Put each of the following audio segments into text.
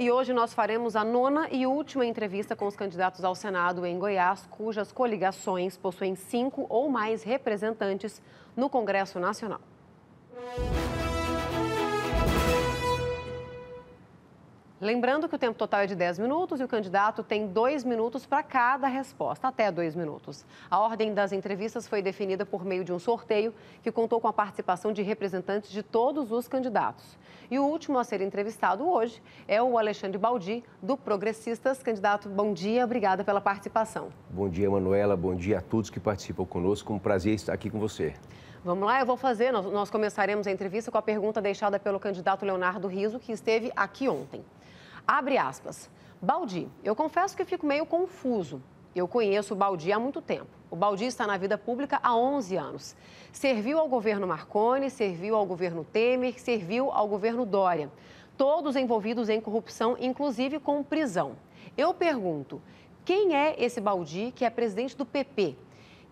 E hoje nós faremos a 9ª e última entrevista com os candidatos ao Senado em Goiás, cujas coligações possuem 5 ou mais representantes no Congresso Nacional. Lembrando que o tempo total é de 10 minutos e o candidato tem 2 minutos para cada resposta, até 2 minutos. A ordem das entrevistas foi definida por meio de um sorteio que contou com a participação de representantes de todos os candidatos. E o último a ser entrevistado hoje é o Alexandre Baldy, do Progressistas. Candidato, bom dia, obrigada pela participação. Bom dia, Manuela, bom dia a todos que participam conosco, um prazer estar aqui com você. Vamos lá, eu vou fazer, nós começaremos a entrevista com a pergunta deixada pelo candidato Leonardo Rizzo, que esteve aqui ontem. Abre aspas. Baldy, eu confesso que fico meio confuso. Eu conheço o Baldy há muito tempo. O Baldy está na vida pública há 11 anos. Serviu ao governo Marconi, serviu ao governo Temer, serviu ao governo Dória. Todos envolvidos em corrupção, inclusive com prisão. Eu pergunto, quem é esse Baldy que é presidente do PP?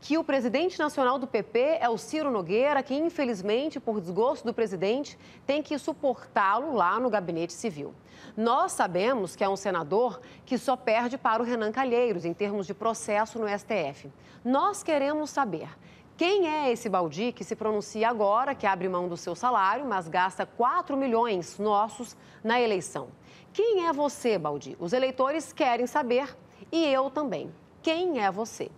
Que o presidente nacional do PP é o Ciro Nogueira, que infelizmente, por desgosto do presidente, tem que suportá-lo lá no gabinete civil. Nós sabemos que é um senador que só perde para o Renan Calheiros em termos de processo no STF. Nós queremos saber quem é esse Baldy que se pronuncia agora, que abre mão do seu salário, mas gasta 4 milhões nossos na eleição. Quem é você, Baldy? Os eleitores querem saber e eu também. Quem é você?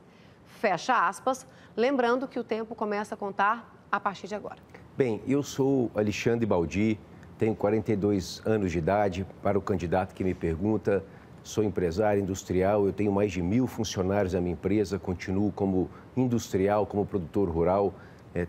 Fecha aspas, lembrando que o tempo começa a contar a partir de agora. Bem, eu sou Alexandre Baldy, tenho 42 anos de idade. Para o candidato que me pergunta, sou empresário industrial, eu tenho mais de 1000 funcionários na minha empresa, continuo como industrial, como produtor rural,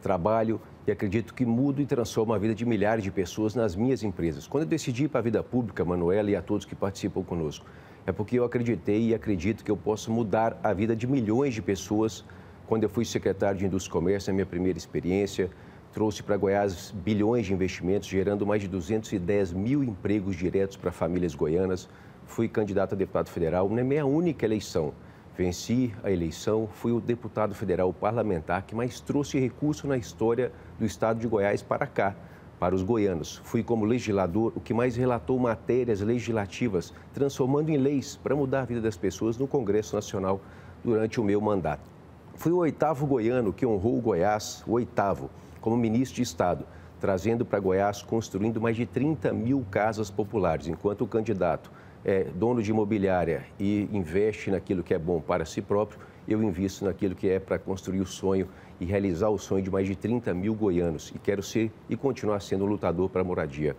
trabalho e acredito que mudo e transformo a vida de milhares de pessoas nas minhas empresas. Quando eu decidi ir para a vida pública, Manuela, e a todos que participam conosco, é porque eu acreditei e acredito que eu posso mudar a vida de milhões de pessoas. Quando eu fui secretário de Indústria e Comércio, a minha primeira experiência, trouxe para Goiás bilhões de investimentos, gerando mais de 210 mil empregos diretos para famílias goianas. Fui candidato a deputado federal, não é minha única eleição. Venci a eleição, fui o deputado federal parlamentar que mais trouxe recurso na história do estado de Goiás para cá. Para os goianos, fui como legislador o que mais relatou matérias legislativas, transformando em leis para mudar a vida das pessoas no Congresso Nacional durante o meu mandato. Fui o 8º goiano que honrou Goiás, o 8º, como ministro de Estado, trazendo para Goiás, construindo mais de 30 mil casas populares, enquanto o candidato é dono de imobiliária e investe naquilo que é bom para si próprio, eu invisto naquilo que é para construir o sonho e realizar o sonho de mais de 30 mil goianos. E quero ser e continuar sendo um lutador para a moradia.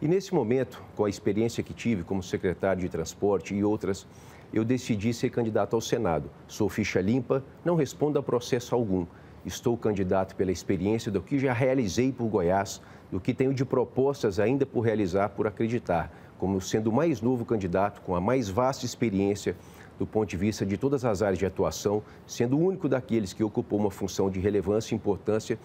E nesse momento, com a experiência que tive como secretário de Transporte e outras, eu decidi ser candidato ao Senado. Sou ficha limpa, não respondo a processo algum. Estou candidato pela experiência do que já realizei por Goiás, do que tenho de propostas ainda por realizar, por acreditar, como sendo o mais novo candidato, com a mais vasta experiência, do ponto de vista de todas as áreas de atuação, sendo o único daqueles que ocupou uma função de relevância e importância,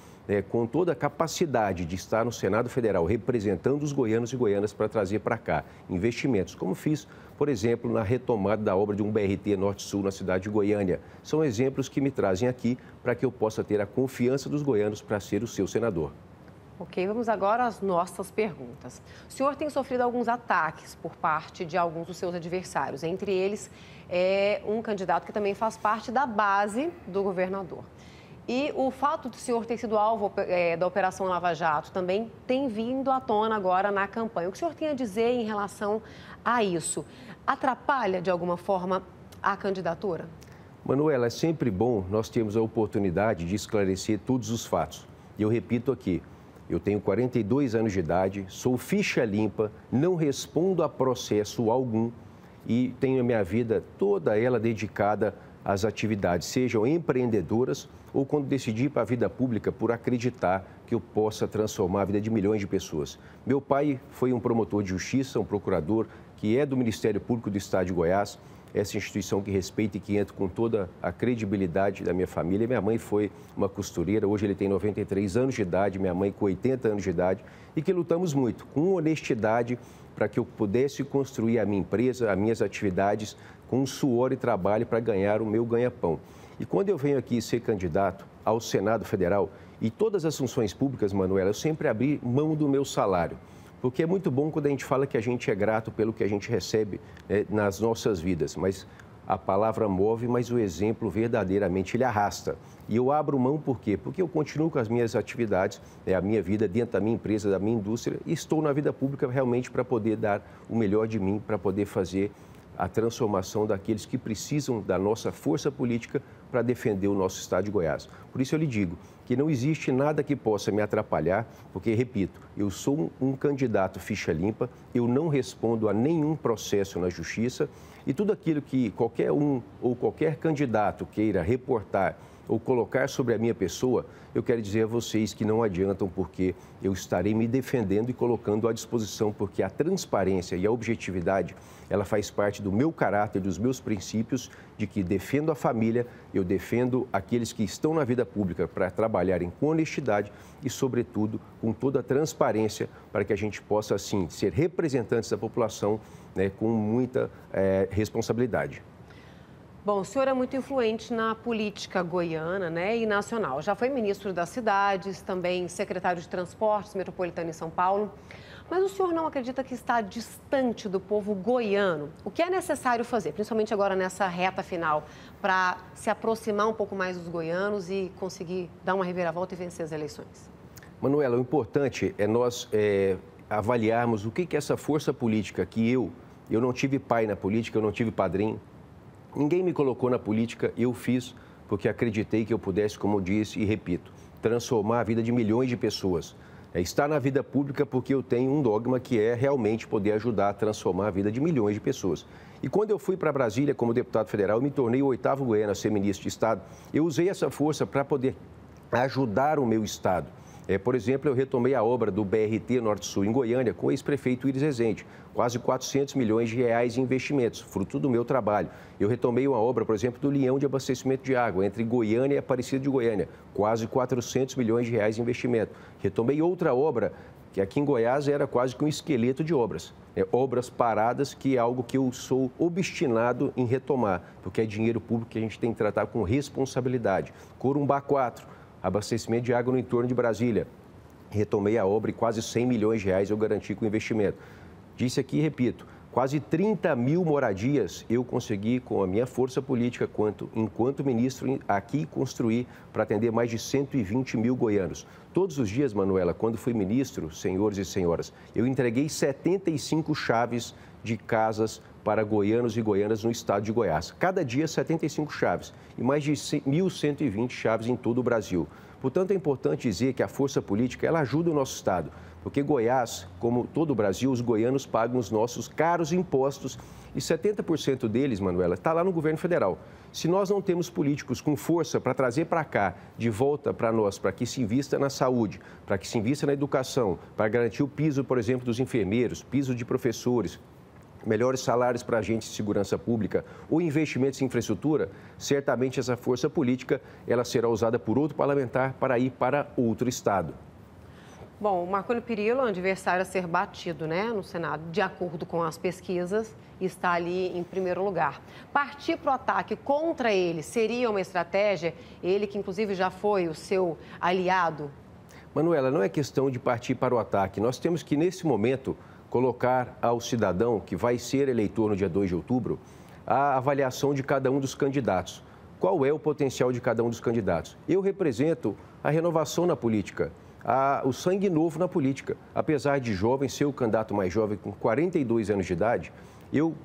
com toda a capacidade de estar no Senado Federal, representando os goianos e goianas para trazer para cá investimentos, como fiz, por exemplo, na retomada da obra de um BRT Norte-Sul na cidade de Goiânia. São exemplos que me trazem aqui para que eu possa ter a confiança dos goianos para ser o seu senador. Ok, vamos agora às nossas perguntas. O senhor tem sofrido alguns ataques por parte de alguns dos seus adversários, entre eles é um candidato que também faz parte da base do governador. E o fato do senhor ter sido alvo da Operação Lava Jato também tem vindo à tona agora na campanha. O que o senhor tem a dizer em relação a isso? Atrapalha de alguma forma a candidatura? Manuela, é sempre bom nós termos a oportunidade de esclarecer todos os fatos. E eu repito aqui, eu tenho 42 anos de idade, sou ficha limpa, não respondo a processo algum e tenho a minha vida toda ela dedicada às atividades, sejam empreendedoras ou quando decidi ir para a vida pública por acreditar que eu possa transformar a vida de milhões de pessoas. Meu pai foi um promotor de justiça, um procurador que é do Ministério Público do Estado de Goiás, essa instituição que respeito e que entro com toda a credibilidade da minha família. Minha mãe foi uma costureira, hoje ele tem 93 anos de idade, minha mãe com 80 anos de idade, e que lutamos muito, com honestidade, para que eu pudesse construir a minha empresa, as minhas atividades, com suor e trabalho para ganhar o meu ganha-pão. E quando eu venho aqui ser candidato ao Senado Federal, e todas as funções públicas, Manuela, eu sempre abri mão do meu salário. Porque é muito bom quando a gente fala que a gente é grato pelo que a gente recebe, né, nas nossas vidas, mas a palavra move, mas o exemplo verdadeiramente ele arrasta. E eu abro mão por quê? Porque eu continuo com as minhas atividades, né, a minha vida dentro da minha empresa, da minha indústria, e estou na vida pública realmente para poder dar o melhor de mim, para poder fazer a transformação daqueles que precisam da nossa força política para defender o nosso estado de Goiás. Por isso eu lhe digo que não existe nada que possa me atrapalhar, porque, repito, eu sou um candidato ficha limpa, eu não respondo a nenhum processo na justiça e tudo aquilo que qualquer um ou qualquer candidato queira reportar ou colocar sobre a minha pessoa, eu quero dizer a vocês que não adiantam, porque eu estarei me defendendo e colocando à disposição, porque a transparência e a objetividade, ela faz parte do meu caráter, dos meus princípios, de que defendo a família, eu defendo aqueles que estão na vida pública para trabalharem com honestidade e, sobretudo, com toda a transparência, para que a gente possa, assim, ser representantes da população, né, com muita responsabilidade. Bom, o senhor é muito influente na política goiana, né, e nacional. Já foi ministro das cidades, também secretário de transportes metropolitano em São Paulo. Mas o senhor não acredita que está distante do povo goiano? O que é necessário fazer, principalmente agora nessa reta final, para se aproximar um pouco mais dos goianos e conseguir dar uma reviravolta e vencer as eleições? Manuela, o importante é nós avaliarmos o que que essa força política que eu não tive pai na política, eu não tive padrinho. Ninguém me colocou na política, eu fiz porque acreditei que eu pudesse, como eu disse e repito, transformar a vida de milhões de pessoas. É estar na vida pública porque eu tenho um dogma que é realmente poder ajudar a transformar a vida de milhões de pessoas. E quando eu fui para Brasília como deputado federal, eu me tornei o 8º goiano a ser ministro de Estado. Eu usei essa força para poder ajudar o meu Estado. Por exemplo, eu retomei a obra do BRT Norte-Sul em Goiânia com o ex-prefeito Iris Rezende, quase 400 milhões de reais em investimentos, fruto do meu trabalho. Eu retomei uma obra, por exemplo, do Leão de Abastecimento de Água, entre Goiânia e Aparecida de Goiânia, quase 400 milhões de reais em investimento. Retomei outra obra, que aqui em Goiás era quase que um esqueleto de obras. Obras paradas, que é algo que eu sou obstinado em retomar, porque é dinheiro público que a gente tem que tratar com responsabilidade. Corumbá 4. Abastecimento de água no entorno de Brasília. Retomei a obra e quase 100 milhões de reais eu garanti com o investimento. Disse aqui e repito, quase 30 mil moradias eu consegui com a minha força política, enquanto ministro, aqui construir para atender mais de 120 mil goianos. Todos os dias, Manuela, quando fui ministro, senhores e senhoras, eu entreguei 75 chaves de casas para goianos e goianas no estado de Goiás. Cada dia, 75 chaves e mais de 1.120 chaves em todo o Brasil. Portanto, é importante dizer que a força política, ela ajuda o nosso estado, porque Goiás, como todo o Brasil, os goianos pagam os nossos caros impostos e 70% deles, Manuela, está lá no governo federal. Se nós não temos políticos com força para trazer para cá, de volta para nós, para que se invista na saúde, para que se invista na educação, para garantir o piso, por exemplo, dos enfermeiros, piso de professores, melhores salários para agentes de segurança pública ou investimentos em infraestrutura, certamente essa força política ela será usada por outro parlamentar para ir para outro estado. Bom, o Marconi Perillo é um adversário a ser batido, né, no Senado, de acordo com as pesquisas, está ali em primeiro lugar. Partir para o ataque contra ele seria uma estratégia? Ele que, inclusive, já foi o seu aliado? Manuela, não é questão de partir para o ataque. Nós temos que, nesse momento, colocar ao cidadão que vai ser eleitor no dia 2 de outubro a avaliação de cada um dos candidatos. Qual é o potencial de cada um dos candidatos? Eu represento a renovação na política, o sangue novo na política. Apesar de jovem, ser o candidato mais jovem com 42 anos de idade,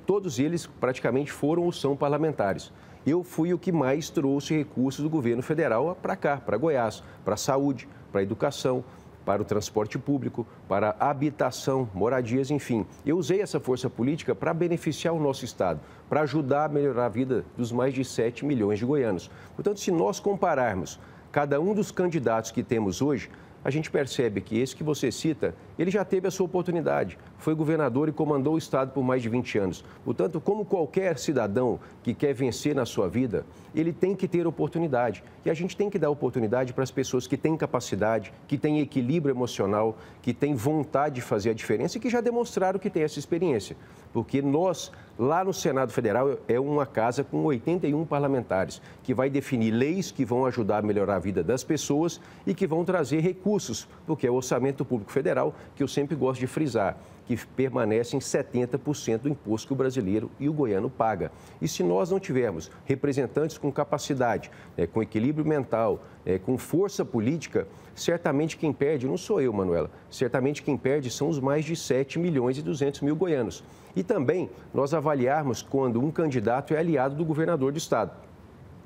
todos eles praticamente foram ou são parlamentares. Eu fui o que mais trouxe recursos do governo federal para cá, para Goiás, para a saúde, para a educação, para o transporte público, para habitação, moradias, enfim. Eu usei essa força política para beneficiar o nosso estado, para ajudar a melhorar a vida dos mais de 7 milhões de goianos. Portanto, se nós compararmos cada um dos candidatos que temos hoje, a gente percebe que esse que você cita, ele já teve a sua oportunidade, foi governador e comandou o estado por mais de 20 anos. Portanto, como qualquer cidadão que quer vencer na sua vida, ele tem que ter oportunidade. E a gente tem que dar oportunidade para as pessoas que têm capacidade, que têm equilíbrio emocional, que têm vontade de fazer a diferença e que já demonstraram que têm essa experiência. Porque nós Lá no Senado Federal é uma casa com 81 parlamentares, que vai definir leis que vão ajudar a melhorar a vida das pessoas e que vão trazer recursos, porque é o orçamento público federal, que eu sempre gosto de frisar, que permanece em 70% do imposto que o brasileiro e o goiano paga. E se nós não tivermos representantes com capacidade, com equilíbrio mental, com força política, certamente quem perde, não sou eu, Manuela, certamente quem perde são os mais de 7 milhões e 200 mil goianos. E também nós avaliarmos quando um candidato é aliado do governador do estado.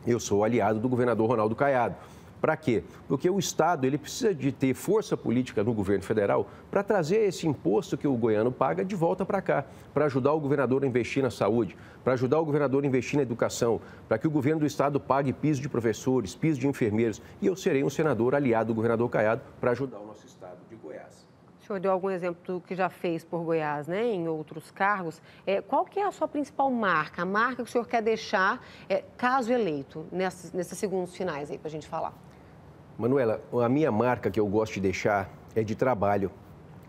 Eu sou aliado do governador Ronaldo Caiado. Para quê? Porque o Estado ele precisa de ter força política no governo federal para trazer esse imposto que o goiano paga de volta para cá, para ajudar o governador a investir na saúde, para ajudar o governador a investir na educação, para que o governo do Estado pague piso de professores, piso de enfermeiros. E eu serei um senador aliado do governador Caiado para ajudar o nosso Estado de Goiás. O senhor deu algum exemplo do que já fez por Goiás, né, em outros cargos. Qual que é a sua principal marca, a marca que o senhor quer deixar, caso eleito, nesses segundos finais aí para a gente falar? Manuela, a minha marca que eu gosto de deixar é de trabalho,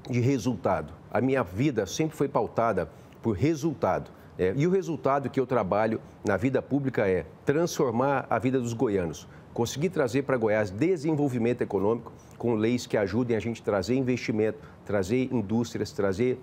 de resultado. A minha vida sempre foi pautada por resultado. E o resultado que eu trabalho na vida pública é transformar a vida dos goianos. Conseguir trazer para Goiás desenvolvimento econômico com leis que ajudem a gente a trazer investimento, trazer indústrias, trazer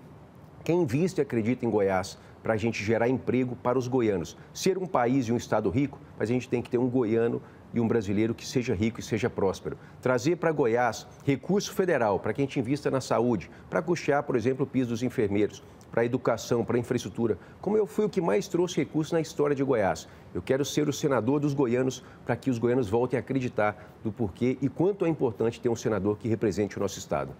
quem investe e acredita em Goiás, para a gente gerar emprego para os goianos. Ser um país e um estado rico, mas a gente tem que ter um goiano e um brasileiro que seja rico e seja próspero. Trazer para Goiás recurso federal para que a gente invista na saúde, para custear, por exemplo, o piso dos enfermeiros, para a educação, para a infraestrutura. Como eu fui o que mais trouxe recursos na história de Goiás, eu quero ser o senador dos goianos para que os goianos voltem a acreditar do porquê e quanto é importante ter um senador que represente o nosso estado.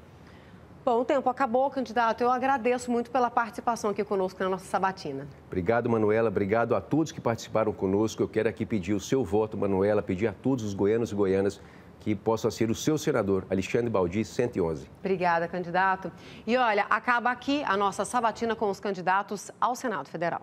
Bom, o tempo acabou, candidato. Eu agradeço muito pela participação aqui conosco na nossa sabatina. Obrigado, Manuela. Obrigado a todos que participaram conosco. Eu quero aqui pedir o seu voto, Manuela, pedir a todos os goianos e goianas que possa ser o seu senador, Alexandre Baldy, 111. Obrigada, candidato. E olha, acaba aqui a nossa sabatina com os candidatos ao Senado Federal.